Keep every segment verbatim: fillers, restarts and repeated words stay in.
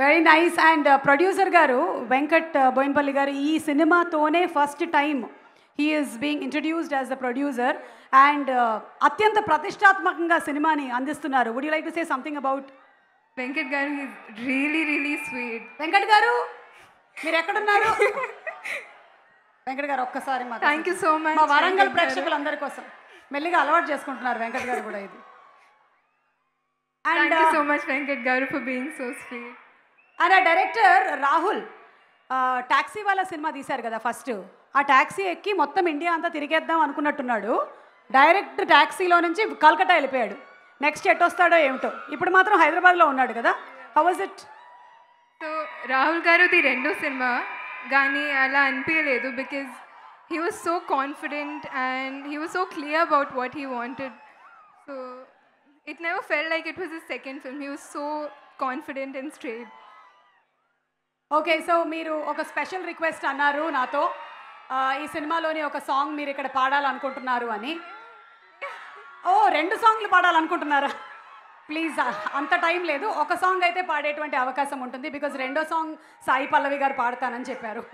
very nice and producer గారు వెంకట్ బోయిన్పల్లి గారు ఈ సినిమా తోనే first time he is being introduced as the producer and అత్యంత ప్రతిష్టాత్మకంగా సినిమాని అందిస్తున్నారు would you like to say something about Venkat గారు he is really really sweet Venkat గారు మీరు ఎక్కడ ఉన్నారు వెంకట్ గారు ఒక్కసారి మా థాంక్యూ సో మచ్ మా వరంగల్ ప్రేక్షకులందరి కోసం మెల్లిగా అలవాటు చేసుకుంటున్నారు వెంకట్ గారు కూడా ఇది and thank you so much Venkat Garu for being so sweet and our director Rahul uh, taxi wala cinema teesaru kada first aa taxi ekki mottham India anta tirigeddam anukunnattunnadu direct taxi lo nunchi Kolkata elipeyadu next et ostado emto ippudu matram Hyderabad lo unnadu kada how was it so Rahul Garu di rendu cinema gaani ala anpiyaledu because he was so confident and he was so clear about what he wanted so it never felt like it was his second film he was so confident and straight okay so meeru oka special request annaru nato ee cinema lone oka song meeru ikkada paadal anukuntunnaru ani oh rendu song lu paadal anukuntunnara please anta time ledu oka song aithe paadetuvanti avakasam untundi because rendo song Sai Pallavi garu paadtanu ani chepparu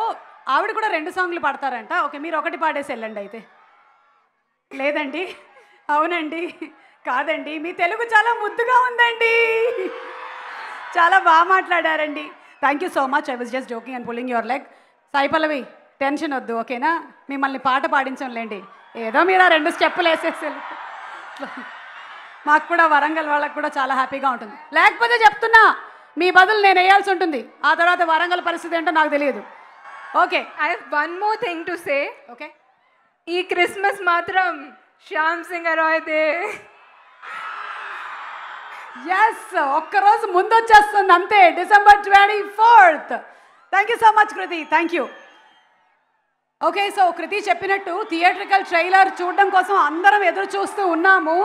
oh aavidu kuda rendu song lu paadtaranta okay meeru okati paadesi ellandi aithe లేదండి అవునండి కాదండి మీ తెలుగు చాలా ముద్దుగా ఉందండి చాలా బాగా మాట్లాడారండి thank you so much I was just joking and pulling your leg Sai Pallavi tension వద్దు ఓకేనా మిమ్మల్ని పాట పాడించంలేండి ఏదో మీరు రెండు స్టెప్పులు వేసేసారు మాకు కూడా వరంగల్ వాళ్ళకు కూడా చాలా హ్యాపీగా ఉంటుంది లేకపోతే చెప్తున్నా మీ బదులు నేను వేయాల్సి ఉంటుంది ఆ తర్వాత వరంగల్ పరిస్థితి ఏంటో నాకు తెలియదు okay I have one more thing to say okay ఈ క్రిస్మస్ మాత్రం శ్యామ్ సింగరాయదే yes ఒక్కరోజు ముందు వచ్చేస్తుంది అంతే December twenty fourth thank you so much Kriti thank you okay so Kriti చెప్పినట్టు థియేట్రికల్ ట్రైలర్ చూడడం కోసం అందరం ఎదురు చూస్తూ ఉన్నాము